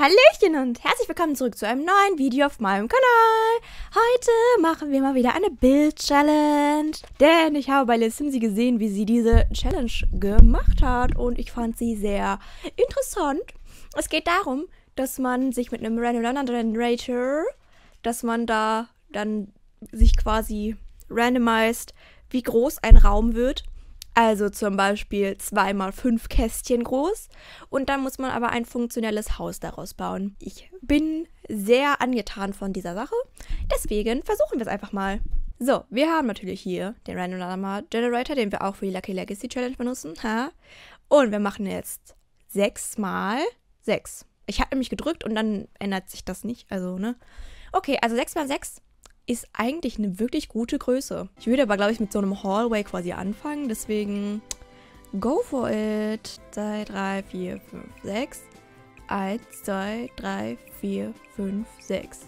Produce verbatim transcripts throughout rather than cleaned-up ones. Hallöchen und herzlich willkommen zurück zu einem neuen Video auf meinem Kanal. Heute machen wir mal wieder eine Bild-Challenge, denn ich habe bei lilsimsie gesehen, wie sie diese Challenge gemacht hat und ich fand sie sehr interessant. Es geht darum, dass man sich mit einem Random Generator, dass man da dann sich quasi randomized, wie groß ein Raum wird. Also zum Beispiel zwei mal fünf Kästchen groß. Und dann muss man aber ein funktionelles Haus daraus bauen. Ich bin sehr angetan von dieser Sache. Deswegen versuchen wir es einfach mal. So, wir haben natürlich hier den Random Number Generator, den wir auch für die Lucky Legacy Challenge benutzen. Ha? Und wir machen jetzt sechs mal sechs. Ich habe nämlich gedrückt und dann ändert sich das nicht. Also, ne? Okay, also sechs mal sechs. Ist eigentlich eine wirklich gute Größe. Ich würde aber, glaube ich, mit so einem Hallway quasi anfangen. Deswegen, go for it. zwei, drei, vier, fünf, sechs. eins, zwei, drei, vier, fünf, sechs.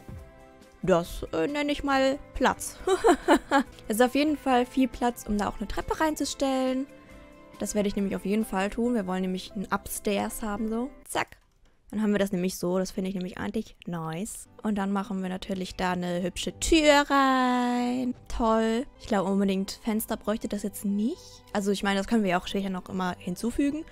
Das äh, nenne ich mal Platz. Es ist auf jeden Fall viel Platz, um da auch eine Treppe reinzustellen. Das werde ich nämlich auf jeden Fall tun. Wir wollen nämlich einen Upstairs haben, so. Zack. Dann haben wir das nämlich so, das finde ich nämlich eigentlich nice. Und dann machen wir natürlich da eine hübsche Tür rein. Toll. Ich glaube unbedingt Fenster bräuchte das jetzt nicht. Also ich meine, das können wir ja auch später noch immer hinzufügen,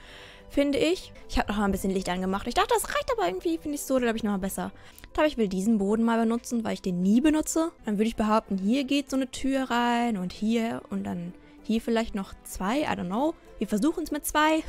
finde ich. Ich habe noch mal ein bisschen Licht angemacht. Ich dachte, das reicht aber irgendwie, finde ich so, glaube ich, noch mal besser. Ich glaube, ich will diesen Boden mal benutzen, weil ich den nie benutze. Dann würde ich behaupten, hier geht so eine Tür rein und hier und dann hier vielleicht noch zwei. I don't know. Wir versuchen es mit zwei.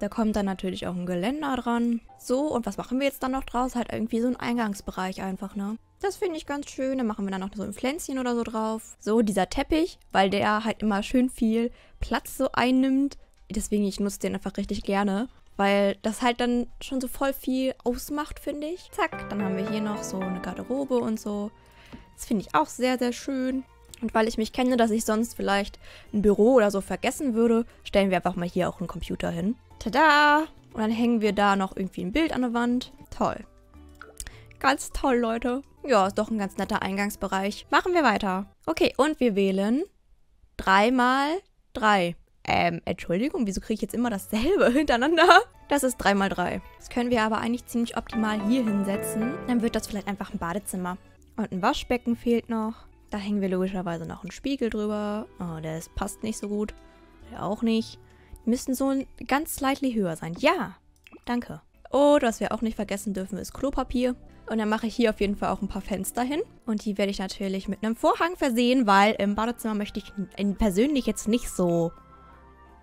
Da kommt dann natürlich auch ein Geländer dran. So, und was machen wir jetzt dann noch draus? Halt irgendwie so einen Eingangsbereich einfach, ne? Das finde ich ganz schön. Dann machen wir dann noch so ein Pflänzchen oder so drauf. So, dieser Teppich, weil der halt immer schön viel Platz so einnimmt. Deswegen, ich nutze den einfach richtig gerne. Weil das halt dann schon so voll viel ausmacht, finde ich. Zack, dann haben wir hier noch so eine Garderobe und so. Das finde ich auch sehr, sehr schön. Und weil ich mich kenne, dass ich sonst vielleicht ein Büro oder so vergessen würde, stellen wir einfach mal hier auch einen Computer hin. Tada! Und dann hängen wir da noch irgendwie ein Bild an der Wand. Toll. Ganz toll, Leute. Ja, ist doch ein ganz netter Eingangsbereich. Machen wir weiter. Okay, und wir wählen drei mal drei. Ähm, Entschuldigung, wieso kriege ich jetzt immer dasselbe hintereinander? Das ist drei mal drei. Das können wir aber eigentlich ziemlich optimal hier hinsetzen. Dann wird das vielleicht einfach ein Badezimmer. Und ein Waschbecken fehlt noch. Da hängen wir logischerweise noch einen Spiegel drüber. Oh, der passt nicht so gut. Der auch nicht. Die müssen so ganz slightly höher sein. Ja, danke. Und was wir auch nicht vergessen dürfen, ist Klopapier. Und dann mache ich hier auf jeden Fall auch ein paar Fenster hin. Und die werde ich natürlich mit einem Vorhang versehen, weil im Badezimmer möchte ich persönlich jetzt nicht so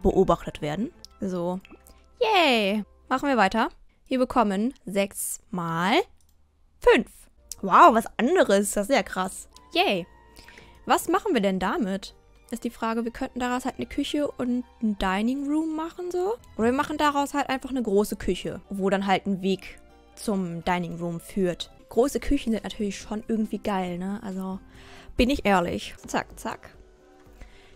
beobachtet werden. So, yay. Machen wir weiter. Wir bekommen sechs mal fünf. Wow, was anderes. Das ist ja krass. Yay. Was machen wir denn damit? Ist die Frage, wir könnten daraus halt eine Küche und ein Dining Room machen, so. Oder wir machen daraus halt einfach eine große Küche, wo dann halt ein Weg zum Dining Room führt. Große Küchen sind natürlich schon irgendwie geil, ne? Also, bin ich ehrlich. Zack, zack.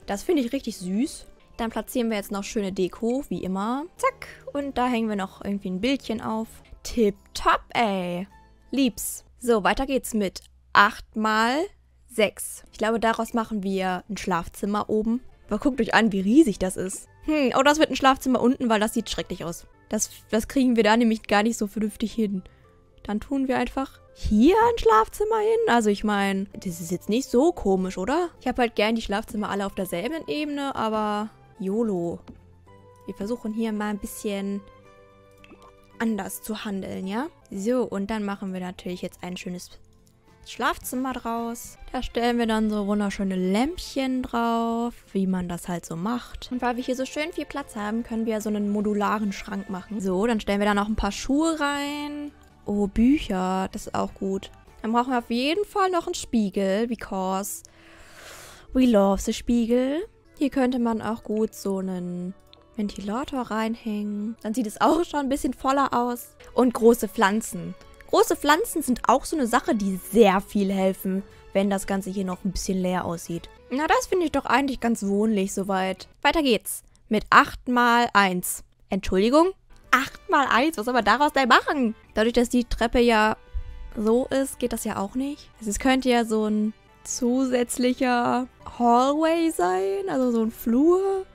Das finde ich richtig süß. Dann platzieren wir jetzt noch schöne Deko, wie immer. Zack. Und da hängen wir noch irgendwie ein Bildchen auf. Tipptopp, ey. Lieb's. So, weiter geht's mit acht mal sechs. Ich glaube, daraus machen wir ein Schlafzimmer oben. Aber guckt euch an, wie riesig das ist. Hm, oh, das wird ein Schlafzimmer unten, weil das sieht schrecklich aus. Das, das kriegen wir da nämlich gar nicht so vernünftig hin. Dann tun wir einfach hier ein Schlafzimmer hin. Also ich meine, das ist jetzt nicht so komisch, oder? Ich habe halt gern die Schlafzimmer alle auf derselben Ebene, aber YOLO. Wir versuchen hier mal ein bisschen anders zu handeln, ja? So, und dann machen wir natürlich jetzt ein schönes Schlafzimmer draus. Da stellen wir dann so wunderschöne Lämpchen drauf, wie man das halt so macht. Und weil wir hier so schön viel Platz haben, können wir so einen modularen Schrank machen. So, dann stellen wir da noch ein paar Schuhe rein. Oh, Bücher, das ist auch gut. Dann brauchen wir auf jeden Fall noch einen Spiegel, because we love the Spiegel. Hier könnte man auch gut so einen Ventilator reinhängen. Dann sieht es auch schon ein bisschen voller aus. Und große Pflanzen. Große Pflanzen sind auch so eine Sache, die sehr viel helfen, wenn das Ganze hier noch ein bisschen leer aussieht. Na, das finde ich doch eigentlich ganz wohnlich soweit. Weiter geht's mit acht mal eins. Entschuldigung? acht mal eins? Was soll man daraus denn machen? Dadurch, dass die Treppe ja so ist, geht das ja auch nicht. Also es könnte ja so ein zusätzlicher Hallway sein, also so ein Flur.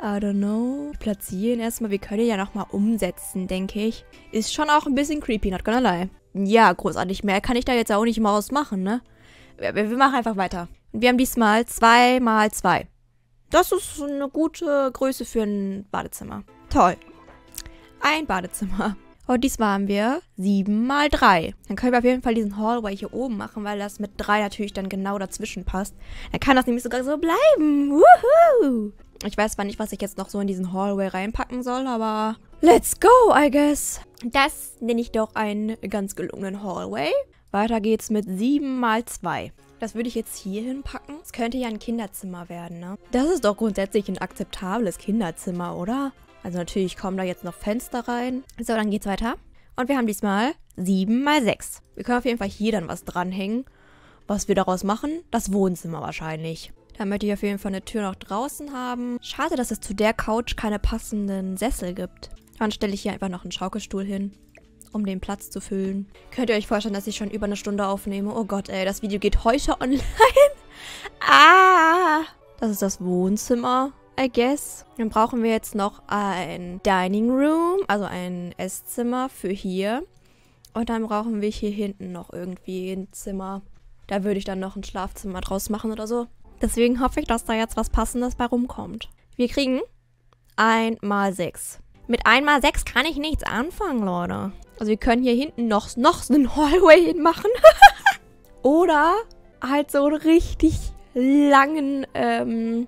I don't know. Platzieren erstmal. Wir können ihn ja nochmal umsetzen, denke ich. Ist schon auch ein bisschen creepy, not gonna lie. Ja, großartig. Mehr kann ich da jetzt auch nicht mal ausmachen, ne? Wir, wir machen einfach weiter. Wir haben diesmal zwei mal zwei. Das ist eine gute Größe für ein Badezimmer. Toll. Ein Badezimmer. Und diesmal haben wir sieben mal drei. Dann können wir auf jeden Fall diesen Hallway hier oben machen, weil das mit drei natürlich dann genau dazwischen passt. Dann kann das nämlich sogar so bleiben. Woohoo! Ich weiß zwar nicht, was ich jetzt noch so in diesen Hallway reinpacken soll, aber let's go, I guess. Das nenne ich doch einen ganz gelungenen Hallway. Weiter geht's mit sieben mal zwei. Das würde ich jetzt hier hinpacken. Es könnte ja ein Kinderzimmer werden, ne? Das ist doch grundsätzlich ein akzeptables Kinderzimmer, oder? Also natürlich kommen da jetzt noch Fenster rein. So, dann geht's weiter. Und wir haben diesmal sieben mal sechs. Wir können auf jeden Fall hier dann was dranhängen. Was wir daraus machen? Das Wohnzimmer wahrscheinlich. Da möchte ich auf jeden Fall eine Tür noch draußen haben. Schade, dass es zu der Couch keine passenden Sessel gibt. Dann stelle ich hier einfach noch einen Schaukelstuhl hin, um den Platz zu füllen. Könnt ihr euch vorstellen, dass ich schon über eine Stunde aufnehme? Oh Gott, ey, das Video geht heute online. Ah! Das ist das Wohnzimmer, I guess. Dann brauchen wir jetzt noch ein Dining Room, also ein Esszimmer für hier. Und dann brauchen wir hier hinten noch irgendwie ein Zimmer. Da würde ich dann noch ein Schlafzimmer draus machen oder so. Deswegen hoffe ich, dass da jetzt was Passendes bei rumkommt. Wir kriegen ein mal sechs. Mit ein mal sechs kann ich nichts anfangen, Leute. Also wir können hier hinten noch, noch einen Hallway hinmachen. Oder halt so ein richtig langen, ähm...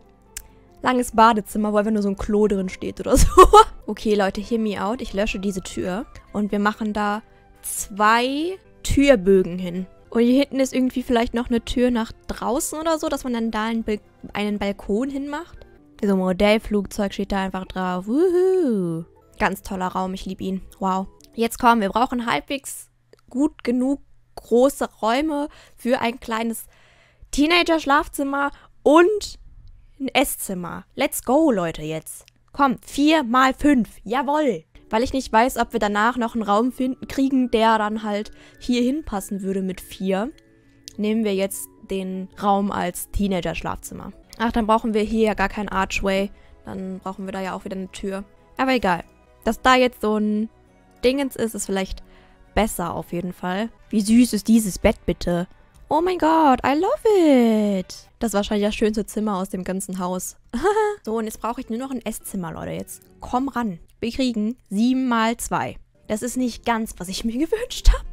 langes Badezimmer, wo einfach nur so ein Klo drin steht oder so. Okay, Leute, hear me out. Ich lösche diese Tür. Und wir machen da zwei Türbögen hin. Und hier hinten ist irgendwie vielleicht noch eine Tür nach draußen oder so, dass man dann da einen, Bal- einen Balkon hinmacht. So ein Modellflugzeug steht da einfach drauf. Wuhu. Ganz toller Raum, ich liebe ihn. Wow. Jetzt komm, wir brauchen halbwegs gut genug große Räume für ein kleines Teenager-Schlafzimmer und ein Esszimmer. Let's go, Leute, jetzt. Komm, vier mal fünf. Jawohl. Weil ich nicht weiß, ob wir danach noch einen Raum finden, kriegen, der dann halt hier hinpassen würde mit vier. Nehmen wir jetzt den Raum als Teenager-Schlafzimmer. Ach, dann brauchen wir hier ja gar keinen Archway. Dann brauchen wir da ja auch wieder eine Tür. Aber egal. Dass da jetzt so ein Dingens ist, ist vielleicht besser auf jeden Fall. Wie süß ist dieses Bett bitte? Oh mein Gott, I love it. Das ist wahrscheinlich das schönste Zimmer aus dem ganzen Haus. So, und jetzt brauche ich nur noch ein Esszimmer, Leute. Jetzt komm ran. Wir kriegen sieben mal zwei. Das ist nicht ganz, was ich mir gewünscht habe.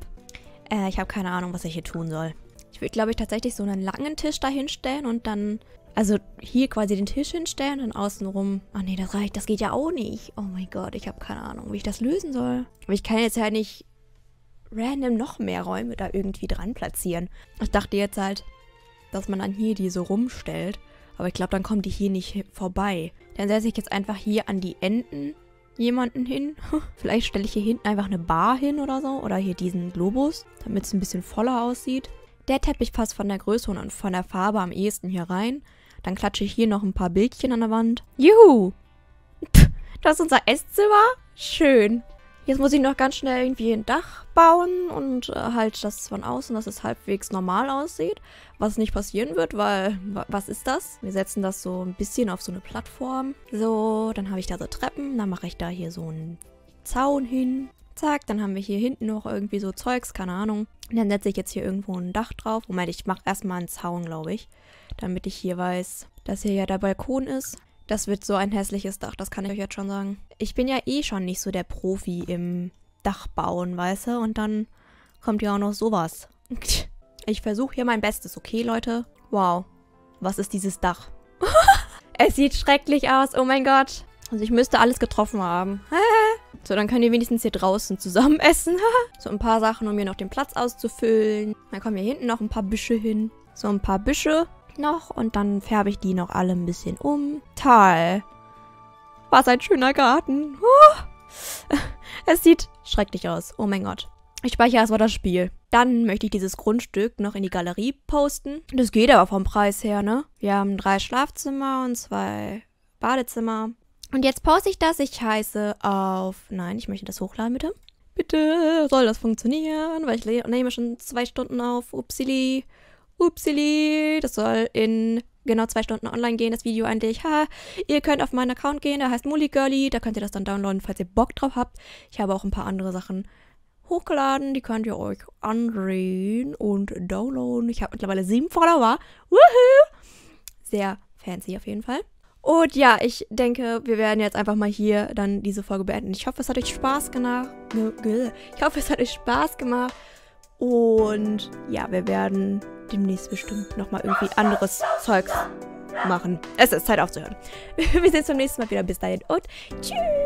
Äh, ich habe keine Ahnung, was ich hier tun soll. Ich würde, glaube ich, tatsächlich so einen langen Tisch da hinstellen und dann... Also hier quasi den Tisch hinstellen und außenrum... Ach nee, das reicht. Das geht ja auch nicht. Oh mein Gott, ich habe keine Ahnung, wie ich das lösen soll. Aber ich kann jetzt ja nicht... random noch mehr Räume da irgendwie dran platzieren. Ich dachte jetzt halt, dass man dann hier die so rumstellt. Aber ich glaube, dann kommen die hier nicht vorbei. Dann setze ich jetzt einfach hier an die Enden jemanden hin. Vielleicht stelle ich hier hinten einfach eine Bar hin oder so. Oder hier diesen Globus, damit es ein bisschen voller aussieht. Der Teppich passt von der Größe und von der Farbe am ehesten hier rein. Dann klatsche ich hier noch ein paar Bildchen an der Wand. Juhu! Das ist unser Esszimmer? Schön! Jetzt muss ich noch ganz schnell irgendwie ein Dach bauen und äh, halt das von außen, dass es halbwegs normal aussieht. Was nicht passieren wird, weil, was ist das? Wir setzen das so ein bisschen auf so eine Plattform. So, dann habe ich da so Treppen, dann mache ich da hier so einen Zaun hin. Zack, dann haben wir hier hinten noch irgendwie so Zeugs, keine Ahnung. Und dann setze ich jetzt hier irgendwo ein Dach drauf. Moment, ich mache erstmal einen Zaun, glaube ich, damit ich hier weiß, dass hier ja der Balkon ist. Das wird so ein hässliches Dach, das kann ich euch jetzt schon sagen. Ich bin ja eh schon nicht so der Profi im Dachbauen, weißt du? Und dann kommt ja auch noch sowas. Ich versuche hier mein Bestes, okay, Leute? Wow, was ist dieses Dach? Es sieht schrecklich aus, oh mein Gott. Also ich müsste alles getroffen haben. So, dann können die wenigstens hier draußen zusammen essen. So ein paar Sachen, um mir noch den Platz auszufüllen. Dann kommen hier hinten noch ein paar Büsche hin. So ein paar Büsche noch und dann färbe ich die noch alle ein bisschen um. Toll. Was ein schöner Garten. Oh. Es sieht schrecklich aus. Oh mein Gott. Ich speichere erstmal das Spiel. Dann möchte ich dieses Grundstück noch in die Galerie posten. Das geht aber vom Preis her, ne? Wir haben drei Schlafzimmer und zwei Badezimmer. Und jetzt poste ich das. Ich heiße auf... Nein, ich möchte das hochladen, bitte. Bitte soll das funktionieren, weil ich nehme schon zwei Stunden auf. Upsili. Upsili, das soll in genau zwei Stunden online gehen, das Video eigentlich. Ha, ihr könnt auf meinen Account gehen, der heißt MuliGurly, da könnt ihr das dann downloaden, falls ihr Bock drauf habt. Ich habe auch ein paar andere Sachen hochgeladen, die könnt ihr euch ansehen und downloaden. Ich habe mittlerweile sieben Follower. Woohoo! Sehr fancy auf jeden Fall. Und ja, ich denke, wir werden jetzt einfach mal hier dann diese Folge beenden. Ich hoffe, es hat euch Spaß gemacht. Ich hoffe, es hat euch Spaß gemacht. Und ja, wir werden demnächst bestimmt nochmal irgendwie anderes Zeugs machen. Es ist Zeit aufzuhören. Wir sehen uns beim nächsten Mal wieder. Bis dahin und tschüss!